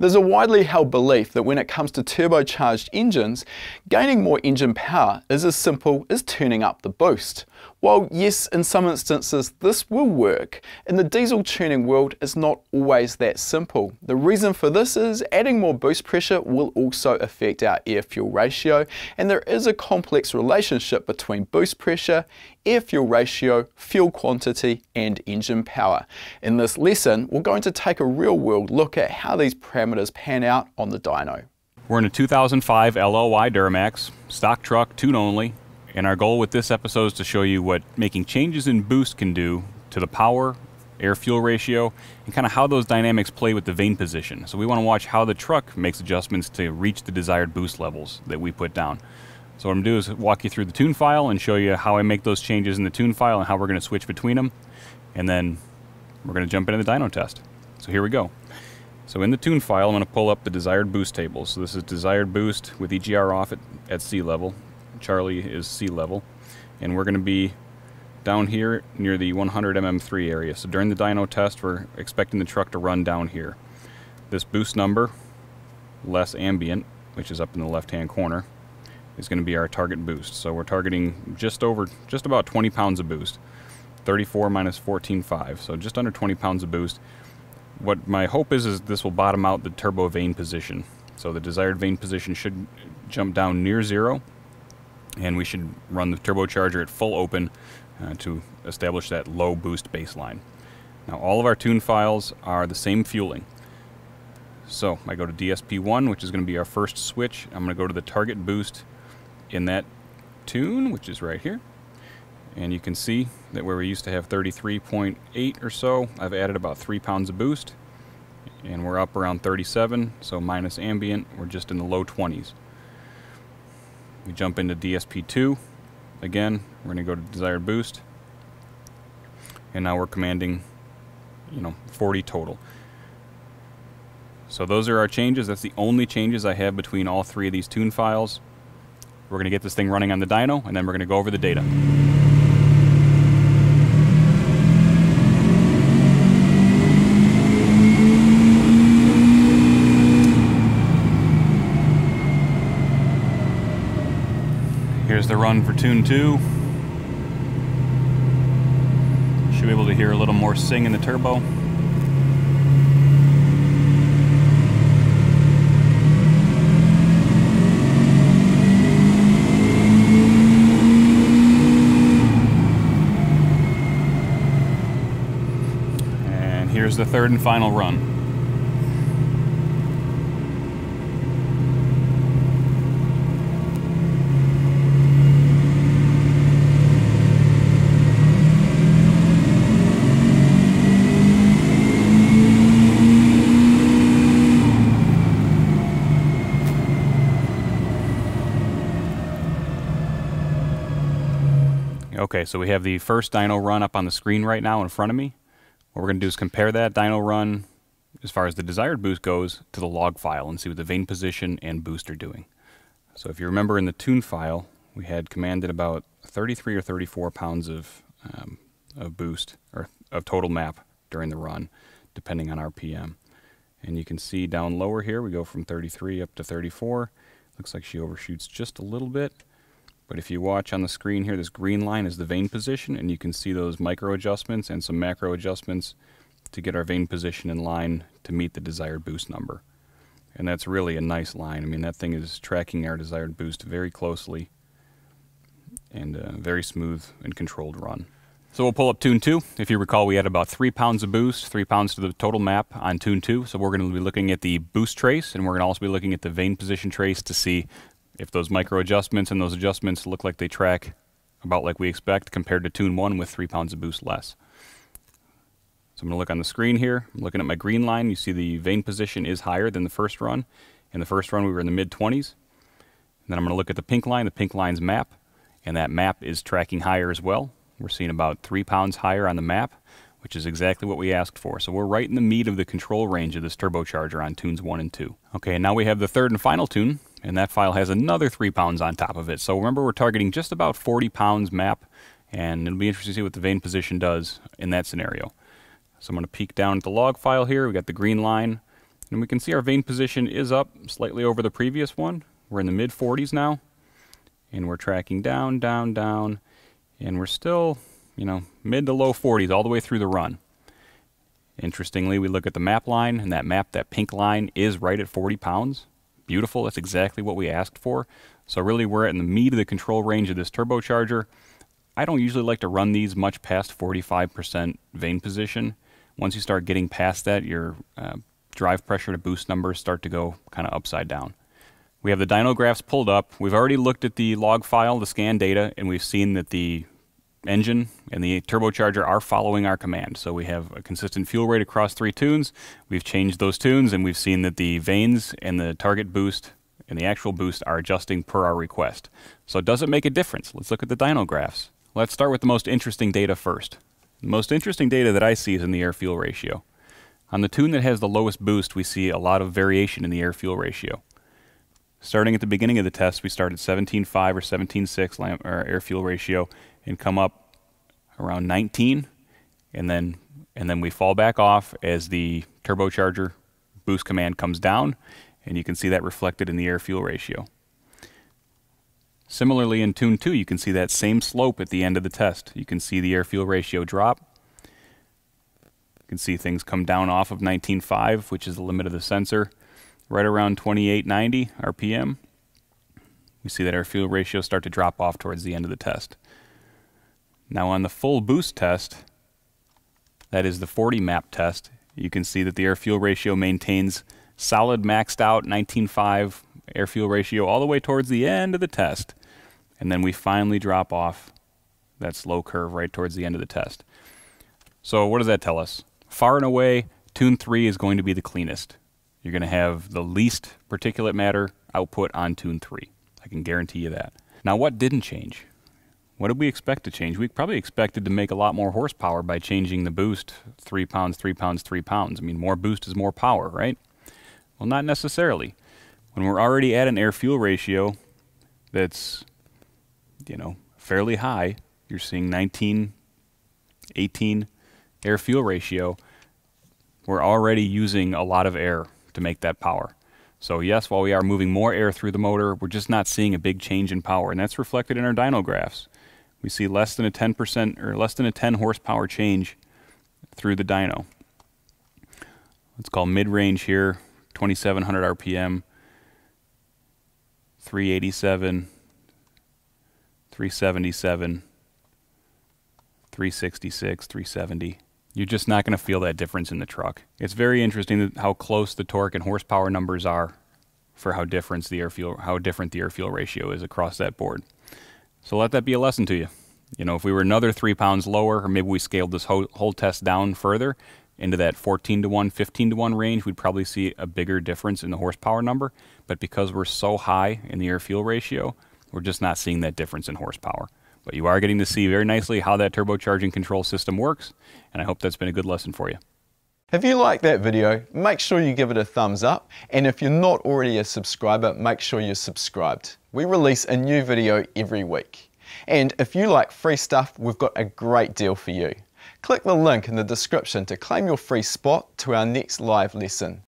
There's a widely held belief that when it comes to turbocharged engines, gaining more engine power is as simple as turning up the boost. While yes, in some instances this will work, in the diesel tuning world it's not always that simple. The reason for this is adding more boost pressure will also affect our air-fuel ratio, and there is a complex relationship between boost pressure, air-fuel ratio, fuel quantity and engine power. In this lesson we're going to take a real-world look at how these parameters pan out on the dyno. We're in a 2005 LLY Duramax, stock truck, tune only. And our goal with this episode is to show you what making changes in boost can do to the power, air-fuel ratio, and kind of how those dynamics play with the vane position. So we want to watch how the truck makes adjustments to reach the desired boost levels that we put down. So what I'm going to do is walk you through the tune file and show you how I make those changes in the tune file and how we're going to switch between them. And then we're going to jump into the dyno test. So here we go. So in the tune file, I'm going to pull up the desired boost table. So this is desired boost with EGR off at sea level. Charlie is sea level, and we're going to be down here near the 100 mm3 area. So during the dyno test, we're expecting the truck to run down here. This boost number, less ambient, which is up in the left-hand corner, is going to be our target boost. So we're targeting just about 20 pounds of boost, 34 minus 14.5, so just under 20 pounds of boost. What my hope is this will bottom out the turbo vane position. So the desired vane position should jump down near zero, and we should run the turbocharger at full open to establish that low boost baseline. Now all of our tune files are the same fueling. So I go to DSP1, which is going to be our first switch. I'm going to go to the target boost in that tune, which is right here. And you can see that where we used to have 33.8 or so, I've added about 3 pounds of boost. And we're up around 37, so minus ambient, we're just in the low 20s. We jump into DSP2. Again, we're going to go to desired boost. And now we're commanding, 40 total. So those are our changes. That's the only changes I have between all three of these tune files. We're going to get this thing running on the dyno, and then we're going to go over the data. Here's the run for tune 2. Should be able to hear a little more sing in the turbo. And here's the third and final run. Okay, so we have the first dyno run up on the screen right now in front of me. What we're going to do is compare that dyno run, as far as the desired boost goes, to the log file and see what the vane position and boost are doing. So if you remember in the tune file, we had commanded about 33 or 34 pounds of boost, or of total map during the run, depending on RPM. And you can see down lower here, we go from 33 up to 34. Looks like she overshoots just a little bit. But if you watch on the screen here, this green line is the vane position, and you can see those micro adjustments and some macro adjustments to get our vane position in line to meet the desired boost number. And that's really a nice line. I mean, that thing is tracking our desired boost very closely, and a very smooth and controlled run. So we'll pull up tune 2. If you recall, we had about 3 pounds of boost, 3 pounds to the total map on tune 2. So we're going to be looking at the boost trace, and we're going to also be looking at the vane position trace to see if those micro adjustments and those adjustments look like they track about like we expect compared to tune 1 with 3 pounds of boost less. So I'm going to look on the screen here. I'm looking at my green line. You see the vane position is higher than the first run. In the first run we were in the mid-20s. And then I'm going to look at the pink line, the pink line's map, and that map is tracking higher as well. We're seeing about 3 pounds higher on the map, which is exactly what we asked for. So we're right in the meat of the control range of this turbocharger on tunes 1 and 2. Okay, and now we have the third and final tune, and that file has another 3 pounds on top of it. So remember, we're targeting just about 40 pounds map, and it'll be interesting to see what the vane position does in that scenario. So I'm going to peek down at the log file here. We got the green line, And we can see our vein position is up slightly over the previous one. We're in the mid 40s now, and we're tracking down, down, down, and we're still, you know, mid to low 40s all the way through the run. Interestingly, we look at the map line, and that map, that pink line, is right at 40 pounds. Beautiful, that's exactly what we asked for. So really we're in the meat of the control range of this turbocharger. I don't usually like to run these much past 45% vane position. Once you start getting past that, your drive pressure to boost numbers start to go kind of upside down. We have the dyno graphs pulled up. We've already looked at the log file, the scan data, and we've seen that the engine and the turbocharger are following our command. So we have a consistent fuel rate across 3 tunes. We've changed those tunes, and we've seen that the vanes and the target boost and the actual boost are adjusting per our request. So does it make a difference? Let's look at the dyno graphs. Let's start with the most interesting data first. The most interesting data that I see is in the air-fuel ratio. On the tune that has the lowest boost, we see a lot of variation in the air-fuel ratio. Starting at the beginning of the test, we start at 17.5 or 17.6 air-fuel ratio and come up around 19, and then we fall back off as the turbocharger boost command comes down, and you can see that reflected in the air-fuel ratio. Similarly, in Tune 2, you can see that same slope at the end of the test. You can see the air-fuel ratio drop. You can see things come down off of 19.5, which is the limit of the sensor, right around 2890 RPM. We see that our fuel ratio start to drop off towards the end of the test. Now on the full boost test, that is the 40 map test, you can see that the air-fuel ratio maintains solid maxed out 19.5 air-fuel ratio all the way towards the end of the test. And then we finally drop off that slow curve right towards the end of the test. So what does that tell us? Far and away, Tune 3 is going to be the cleanest. You're going to have the least particulate matter output on Tune 3. I can guarantee you that. Now, what didn't change? What did we expect to change? We probably expected to make a lot more horsepower by changing the boost 3 pounds, 3 pounds, 3 pounds. I mean, more boost is more power, right? Well, not necessarily. When we're already at an air-fuel ratio that's, you know, fairly high, you're seeing 19, 18 air-fuel ratio, we're already using a lot of air to make that power. So yes, while we are moving more air through the motor, we're just not seeing a big change in power, and that's reflected in our dyno graphs. We see less than a 10% or less than a 10 horsepower change through the dyno. Let's call mid-range here, 2700 RPM, 387, 377, 366, 370. You're just not going to feel that difference in the truck. It's very interesting how close the torque and horsepower numbers are for how different the air-fuel ratio is across that board. So let that be a lesson to you. You know, if we were another 3 pounds lower, or maybe we scaled this whole test down further into that 14 to 1, 15 to 1 range, we'd probably see a bigger difference in the horsepower number. But because we're so high in the air-fuel ratio, we're just not seeing that difference in horsepower. But you are getting to see very nicely how that turbocharging control system works, and I hope that's been a good lesson for you. If you liked that video, make sure you give it a thumbs up, and if you're not already a subscriber, make sure you're subscribed. We release a new video every week. And if you like free stuff, we've got a great deal for you. Click the link in the description to claim your free spot to our next live lesson.